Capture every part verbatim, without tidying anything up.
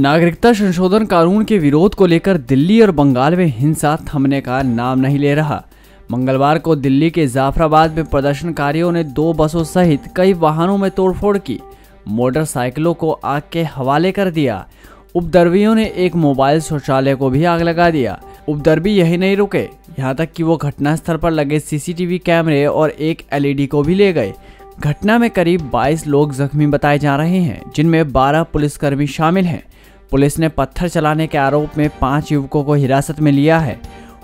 नागरिकता संशोधन कानून के विरोध को लेकर दिल्ली और बंगाल में हिंसा थमने का नाम नहीं ले रहा। मंगलवार को दिल्ली के जाफराबाद में प्रदर्शनकारियों ने दो बसों सहित कई वाहनों में तोड़फोड़ की, मोटरसाइकिलों को आग के हवाले कर दिया। उपद्रवियों ने एक मोबाइल शौचालय को भी आग लगा दिया। उपद्रवी यही नहीं रुके, यहाँ तक कि वो घटनास्थल पर लगे सीसीटीवी कैमरे और एक एलईडी को भी ले गए। घटना में करीब बाईस लोग जख्मी बताए जा रहे हैं, जिनमें बारह पुलिसकर्मी शामिल हैं। पुलिस ने पत्थर चलाने के आरोप में पांच युवकों को हिरासत में लिया है।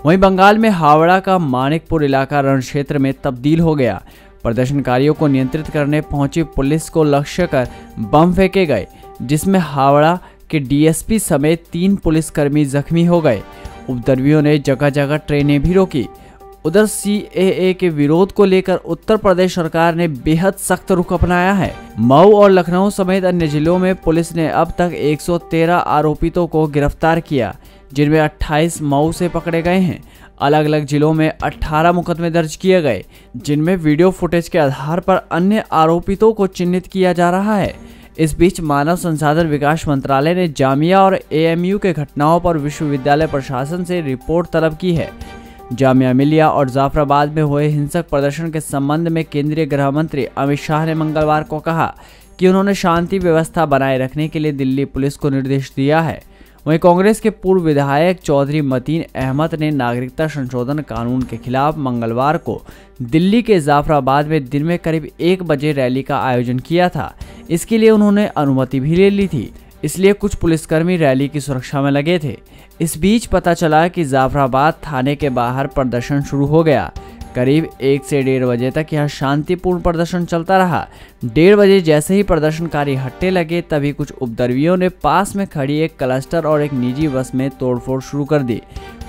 वहीं बंगाल में हावड़ा का मानिकपुर इलाका रण क्षेत्र में तब्दील हो गया। प्रदर्शनकारियों को नियंत्रित करने पहुंची पुलिस को लक्ष्य कर बम फेंके गए, जिसमें हावड़ा के डीएसपी समेत तीन पुलिसकर्मी जख्मी हो गए। उपद्रवियों ने जगह जगह ट्रेनें भी रोकी। उधर सीएए के विरोध को लेकर उत्तर प्रदेश सरकार ने बेहद सख्त रुख अपनाया है। मऊ और लखनऊ समेत अन्य जिलों में पुलिस ने अब तक एक सौ तेरह आरोपितों को गिरफ्तार किया, जिनमें अट्ठाईस मऊ से पकड़े गए हैं। अलग अलग जिलों में अठारह मुकदमे दर्ज किए गए, जिनमें वीडियो फुटेज के आधार पर अन्य आरोपितों को चिन्हित किया जा रहा है। इस बीच मानव संसाधन विकास मंत्रालय ने जामिया और एएमयू के घटनाओं पर विश्वविद्यालय प्रशासन से रिपोर्ट तलब की है। जामिया मिलिया और जाफराबाद में हुए हिंसक प्रदर्शन के संबंध में केंद्रीय गृह मंत्री अमित शाह ने मंगलवार को कहा कि उन्होंने शांति व्यवस्था बनाए रखने के लिए दिल्ली पुलिस को निर्देश दिया है। वहीं कांग्रेस के पूर्व विधायक चौधरी मतीन अहमद ने नागरिकता संशोधन कानून के खिलाफ मंगलवार को दिल्ली के जाफराबाद में दिन में करीब एक बजे रैली का आयोजन किया था। इसके लिए उन्होंने अनुमति भी ले ली थी, इसलिए कुछ पुलिसकर्मी रैली की सुरक्षा में लगे थे। इस बीच पता चला कि जाफराबाद थाने के बाहर प्रदर्शन शुरू हो गया। करीब एक से डेढ़ बजे तक यह शांतिपूर्ण प्रदर्शन चलता रहा। डेढ़ बजे जैसे ही प्रदर्शनकारी हटने लगे, तभी कुछ उपद्रवियों ने पास में खड़ी एक क्लस्टर और एक निजी बस में तोड़फोड़ शुरू कर दी।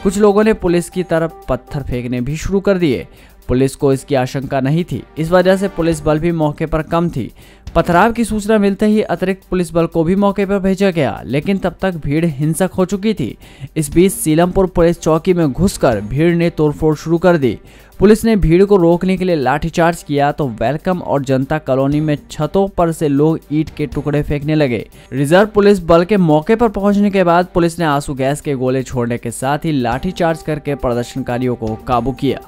कुछ लोगों ने पुलिस की तरफ पत्थर फेंकने भी शुरू कर दिए। पुलिस को इसकी आशंका नहीं थी, इस वजह से पुलिस बल भी मौके पर कम थी। पथराव की सूचना मिलते ही अतिरिक्त पुलिस बल को भी मौके पर भेजा गया, लेकिन तब तक भीड़ हिंसक हो चुकी थी। इस बीच सीलमपुर पुलिस चौकी में घुसकर भीड़ ने तोड़फोड़ शुरू कर दी। पुलिस ने भीड़ को रोकने के लिए लाठीचार्ज किया तो वेलकम और जनता कॉलोनी में छतों पर से लोग ईंट के टुकड़े फेंकने लगे। रिजर्व पुलिस बल के मौके पर पहुंचने के बाद पुलिस ने आंसू गैस के गोले छोड़ने के साथ ही लाठीचार्ज करके प्रदर्शनकारियों को काबू किया।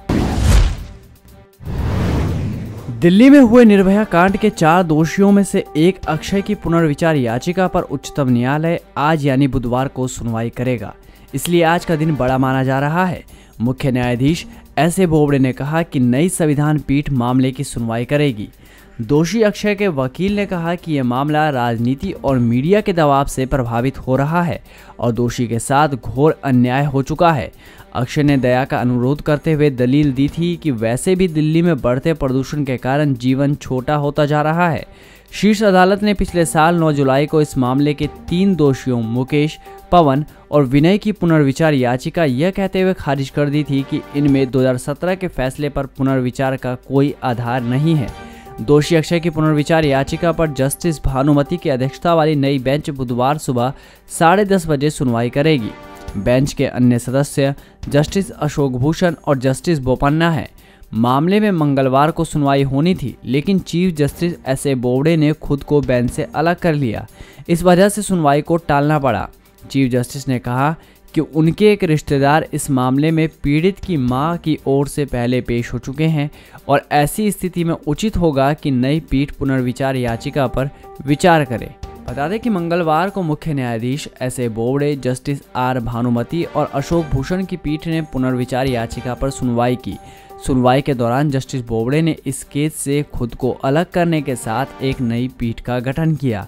दिल्ली में हुए निर्भया कांड के चार दोषियों में से एक अक्षय की पुनर्विचार याचिका पर उच्चतम न्यायालय आज यानी बुधवार को सुनवाई करेगा, इसलिए आज का दिन बड़ा माना जा रहा है। मुख्य न्यायाधीश एस ए बोबड़े ने कहा कि नई संविधान पीठ मामले की सुनवाई करेगी। दोषी अक्षय के वकील ने कहा कि यह मामला राजनीति और मीडिया के दबाव से प्रभावित हो रहा है और दोषी के साथ घोर अन्याय हो चुका है। अक्षय ने दया का अनुरोध करते हुए दलील दी थी कि वैसे भी दिल्ली में बढ़ते प्रदूषण के कारण जीवन छोटा होता जा रहा है। शीर्ष अदालत ने पिछले साल नौ जुलाई को इस मामले के तीन दोषियों मुकेश, पवन और विनय की पुनर्विचार याचिका यह कहते हुए खारिज कर दी थी कि इनमें दो हज़ार सत्रह के फैसले पर पुनर्विचार का कोई आधार नहीं है। दोषी अक्षय की पुनर्विचार याचिका पर जस्टिस भानुमति की अध्यक्षता वाली नई बेंच बुधवार सुबह साढ़े दस बजे सुनवाई करेगी। बेंच के अन्य सदस्य जस्टिस अशोक भूषण और जस्टिस बोपन्ना हैं। मामले में मंगलवार को सुनवाई होनी थी, लेकिन chief justice S A Bobde ने खुद को बेंच से अलग कर लिया। इस वजह से सुनवाई को टालना पड़ा। चीफ जस्टिस ने कहा कि उनके एक रिश्तेदार इस मामले में पीड़ित की मां की ओर से पहले पेश हो चुके हैं और ऐसी स्थिति में उचित होगा कि नई पीठ पुनर्विचार याचिका पर विचार करे। बता दें कि मंगलवार को मुख्य न्यायाधीश S A Bobde, justice R Bhanumati और अशोक भूषण की पीठ ने पुनर्विचार याचिका पर सुनवाई की। सुनवाई के दौरान जस्टिस बोबड़े ने इस केस से खुद को अलग करने के साथ एक नई पीठ का गठन किया।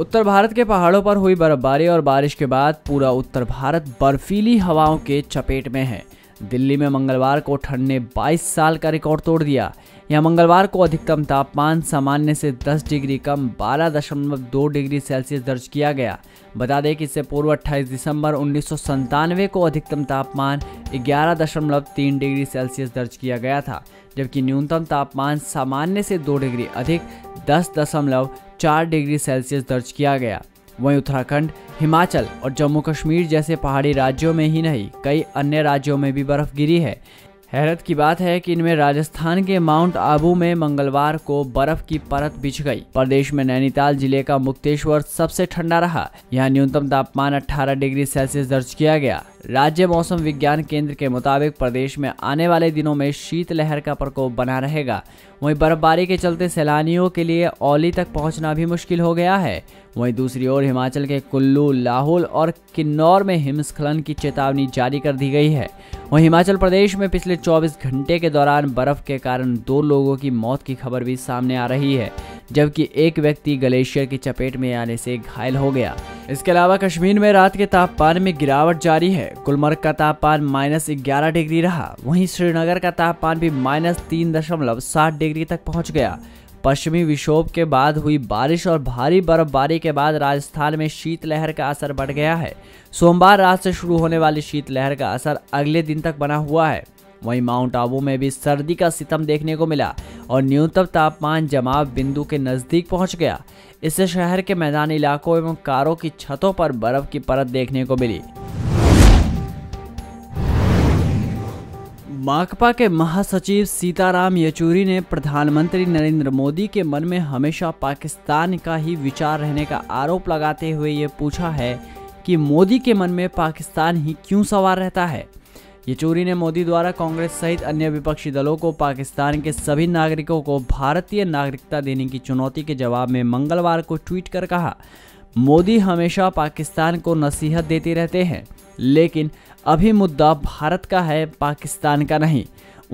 उत्तर भारत के पहाड़ों पर हुई बर्फबारी और बारिश के बाद पूरा उत्तर भारत बर्फीली हवाओं के चपेट में है। दिल्ली में मंगलवार को ठंड ने बाईस साल का रिकॉर्ड तोड़ दिया। यहां मंगलवार को अधिकतम तापमान सामान्य से दस डिग्री कम बारह दशमलव दो डिग्री सेल्सियस दर्ज किया गया। बता दें कि इससे पूर्व अट्ठाईस दिसंबर उन्नीस सौ संतानवे को अधिकतम तापमान ग्यारह दशमलव तीन डिग्री सेल्सियस दर्ज किया गया था, जबकि न्यूनतम तापमान सामान्य से दो डिग्री अधिक दस दशमलव चार डिग्री सेल्सियस दर्ज किया गया। वहीं उत्तराखंड, हिमाचल और जम्मू कश्मीर जैसे पहाड़ी राज्यों में ही नहीं, कई अन्य राज्यों में भी बर्फ गिरी है। हैरत की बात है कि इनमें राजस्थान के माउंट आबू में मंगलवार को बर्फ की परत बिछ गई। प्रदेश में नैनीताल जिले का मुक्तेश्वर सबसे ठंडा रहा। यहाँ न्यूनतम तापमान अठारह डिग्री सेल्सियस दर्ज किया गया। राज्य मौसम विज्ञान केंद्र के मुताबिक प्रदेश में आने वाले दिनों में शीतलहर का प्रकोप बना रहेगा। वहीं बर्फबारी के चलते सैलानियों के लिए औली तक पहुंचना भी मुश्किल हो गया है। वहीं दूसरी ओर हिमाचल के कुल्लू, लाहौल और किन्नौर में हिमस्खलन की चेतावनी जारी कर दी गई है। वहीं हिमाचल प्रदेश में पिछले चौबीस घंटे के दौरान बर्फ के कारण दो लोगों की मौत की खबर भी सामने आ रही है, जबकि एक व्यक्ति ग्लेशियर की चपेट में आने से घायल हो गया। इसके अलावा कश्मीर में रात के तापमान में गिरावट जारी है। गुलमर्ग का तापमान माइनस ग्यारह डिग्री रहा। वहीं श्रीनगर का तापमान भी माइनस तीन दशमलव सात डिग्री तक पहुंच गया। पश्चिमी विक्षोभ के बाद हुई बारिश और भारी बर्फबारी के बाद राजस्थान में शीतलहर का असर बढ़ गया है। सोमवार रात से शुरू होने वाली शीतलहर का असर अगले दिन तक बना हुआ है। वहीं माउंट आबू में भी सर्दी का सितम देखने को मिला और न्यूनतम तापमान जमाव बिंदु के नज़दीक पहुंच गया। इससे शहर के मैदानी इलाकों एवं कारों की छतों पर बर्फ की परत देखने को मिली। माकपा के महासचिव सीताराम येचूरी ने प्रधानमंत्री नरेंद्र मोदी के मन में हमेशा पाकिस्तान का ही विचार रहने का आरोप लगाते हुए ये पूछा है कि मोदी के मन में पाकिस्तान ही क्यों सवार रहता है। येचूरी ने मोदी द्वारा कांग्रेस सहित अन्य विपक्षी दलों को पाकिस्तान के सभी नागरिकों को भारतीय नागरिकता देने की चुनौती के जवाब में मंगलवार को ट्वीट कर कहा, मोदी हमेशा पाकिस्तान को नसीहत देते रहते हैं, लेकिन अभी मुद्दा भारत का है, पाकिस्तान का नहीं।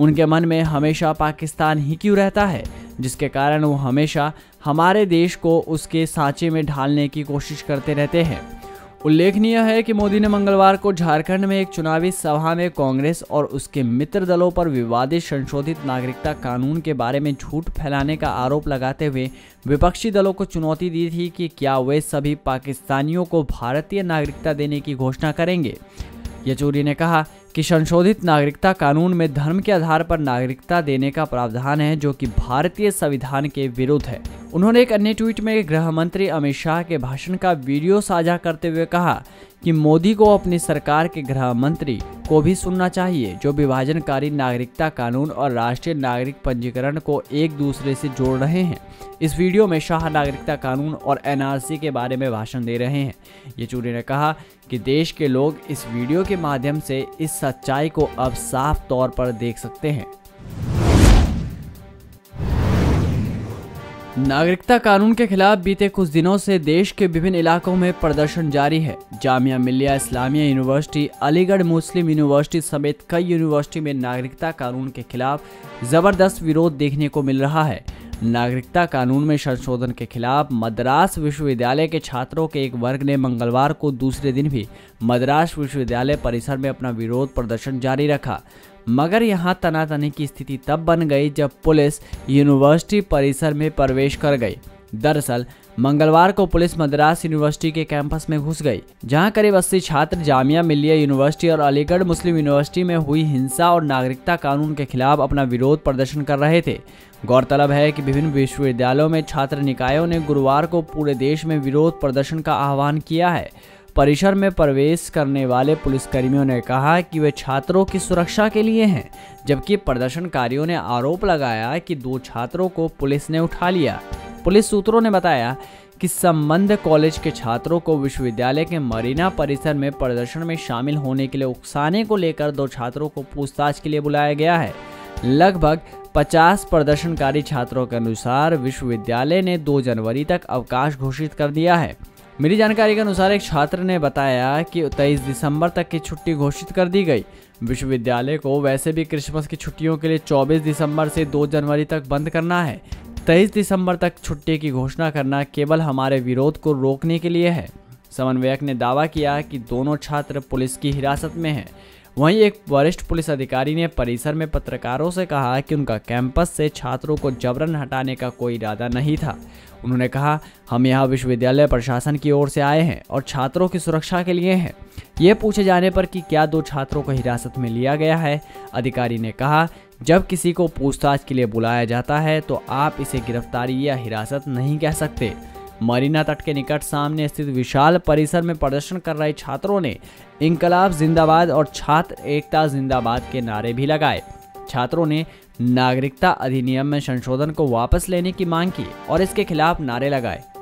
उनके मन में हमेशा पाकिस्तान ही क्यों रहता है, जिसके कारण वो हमेशा हमारे देश को उसके सांचे में ढालने की कोशिश करते रहते हैं। उल्लेखनीय है कि मोदी ने मंगलवार को झारखंड में एक चुनावी सभा में कांग्रेस और उसके मित्र दलों पर विवादित संशोधित नागरिकता कानून के बारे में झूठ फैलाने का आरोप लगाते हुए विपक्षी दलों को चुनौती दी थी कि क्या वे सभी पाकिस्तानियों को भारतीय नागरिकता देने की घोषणा करेंगे। येचूरी ने कहा कि संशोधित नागरिकता कानून में धर्म के आधार पर नागरिकता देने का प्रावधान है, जो कि भारतीय संविधान के विरुद्ध है। उन्होंने एक अन्य ट्वीट में गृह मंत्री अमित शाह के भाषण का वीडियो साझा करते हुए कहा कि मोदी को अपनी सरकार के गृह मंत्री को भी सुनना चाहिए, जो विभाजनकारी नागरिकता कानून और राष्ट्रीय नागरिक पंजीकरण को एक दूसरे से जोड़ रहे हैं। इस वीडियो में शाह नागरिकता कानून और एन आर सी के बारे में भाषण दे रहे हैं। येचूरी ने कहा कि देश के लोग इस वीडियो के माध्यम से इस सच्चाई को अब साफ तौर पर देख सकते हैं। नागरिकता कानून के खिलाफ बीते कुछ दिनों से देश के विभिन्न इलाकों में प्रदर्शन जारी है। जामिया मिलिया इस्लामिया यूनिवर्सिटी, अलीगढ़ मुस्लिम यूनिवर्सिटी समेत कई यूनिवर्सिटी में नागरिकता कानून के खिलाफ जबरदस्त विरोध देखने को मिल रहा है। नागरिकता कानून में संशोधन के खिलाफ मद्रास विश्वविद्यालय के छात्रों के एक वर्ग ने मंगलवार को दूसरे दिन भी मद्रास विश्वविद्यालय परिसर में अपना विरोध प्रदर्शन जारी रखा, मगर यहां तनातनी की स्थिति तब बन गई जब पुलिस यूनिवर्सिटी परिसर में प्रवेश कर गई। दरअसल मंगलवार को पुलिस मद्रास यूनिवर्सिटी के कैंपस में घुस गई, जहां करीब अस्सी छात्र जामिया मिलिया यूनिवर्सिटी और अलीगढ़ मुस्लिम यूनिवर्सिटी में हुई हिंसा और नागरिकता कानून के खिलाफ अपना विरोध प्रदर्शन कर रहे थे। गौरतलब है कि विभिन्न विश्वविद्यालयों में छात्र निकायों ने गुरुवार को पूरे देश में विरोध प्रदर्शन का आह्वान किया है। परिसर में प्रवेश करने वाले पुलिसकर्मियों ने कहा कि वे छात्रों की सुरक्षा के लिए हैं, जबकि प्रदर्शनकारियों ने आरोप लगाया कि दो छात्रों को पुलिस ने उठा लिया। पुलिस सूत्रों ने बताया कि संबंध कॉलेज के छात्रों को विश्वविद्यालय के मरीना परिसर में प्रदर्शन में शामिल होने के लिए उकसाने को लेकर दो छात्रों को पूछताछ के लिए बुलाया गया है। लगभग पचास प्रदर्शनकारी छात्रों के अनुसार विश्वविद्यालय ने दो जनवरी तक अवकाश घोषित कर दिया है। मेरी जानकारी के अनुसार एक छात्र ने बताया कि तेईस दिसंबर तक की छुट्टी घोषित कर दी गई। विश्वविद्यालय को वैसे भी क्रिसमस की छुट्टियों के लिए चौबीस दिसंबर से दो जनवरी तक बंद करना है। तेईस दिसंबर तक छुट्टी की घोषणा करना केवल हमारे विरोध को रोकने के लिए है। समन्वयक ने दावा किया कि दोनों छात्र पुलिस की हिरासत में हैं। वहीं एक वरिष्ठ पुलिस अधिकारी ने परिसर में पत्रकारों से कहा कि उनका कैंपस से छात्रों को जबरन हटाने का कोई इरादा नहीं था। उन्होंने कहा, हम यहाँ विश्वविद्यालय प्रशासन की ओर से आए हैं और छात्रों की सुरक्षा के लिए हैं। ये पूछे जाने पर कि क्या दो छात्रों को हिरासत में लिया गया है, अधिकारी ने कहा, जब किसी को पूछताछ के लिए बुलाया जाता है तो आप इसे गिरफ्तारी या हिरासत नहीं कह सकते। मरीना तट के निकट सामने स्थित विशाल परिसर में प्रदर्शन कर रहे छात्रों ने इंकलाब जिंदाबाद और छात्र एकता जिंदाबाद के नारे भी लगाए। छात्रों ने नागरिकता अधिनियम में संशोधन को वापस लेने की मांग की और इसके खिलाफ नारे लगाए।